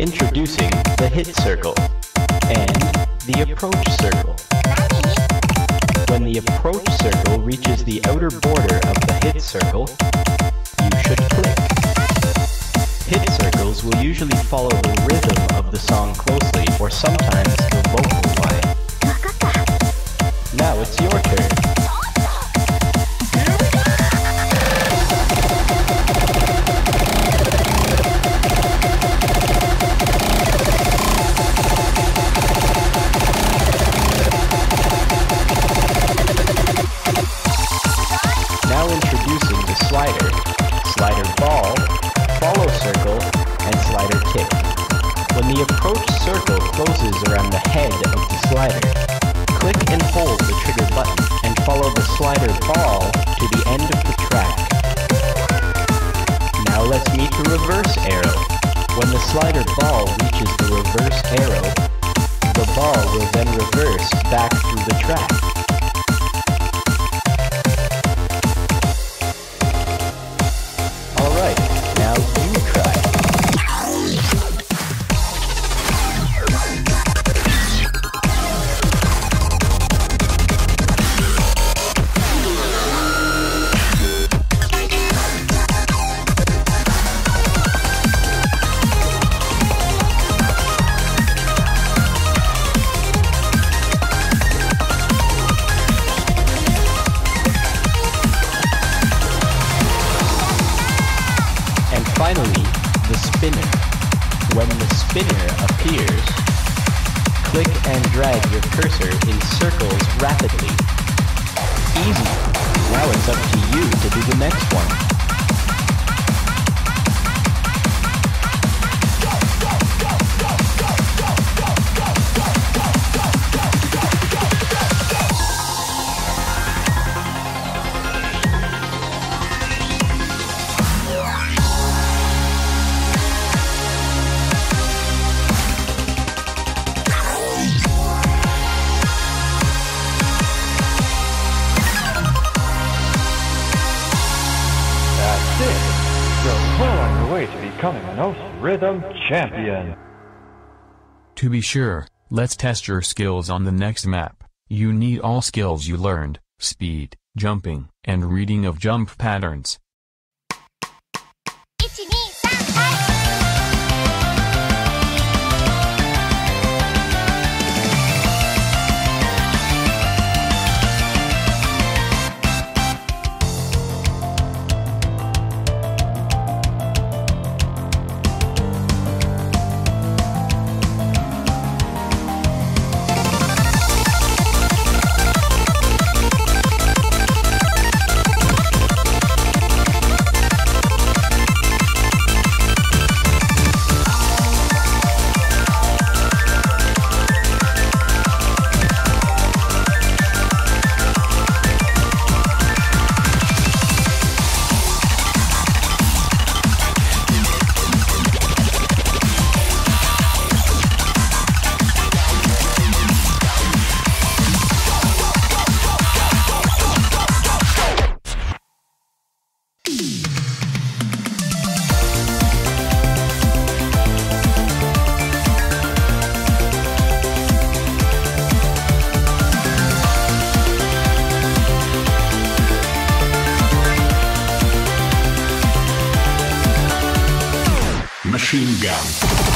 Introducing the hit circle and the approach circle. When the approach circle reaches the outer border of the hit circle, you should click. Hit circles will usually follow the rhythm of the song closely, or sometimes the vocal line. Now it's your turn. Slider ball, follow circle, and slider kick. When the approach circle closes around the head of the slider, click and hold the trigger button and follow the slider ball to the end of the track. Now let's meet the reverse arrow. When the slider ball reaches the reverse arrow, the ball will then reverse back through the track. Finally, the spinner. When the spinner appears, click and drag your cursor in circles rapidly. Easy! Now it's up to you to do the next one. You're well on your way to becoming an osu! Rhythm champion. To be sure, let's test your skills on the next map. You need all skills you learned: speed, jumping, and reading of jump patterns. Machine gun.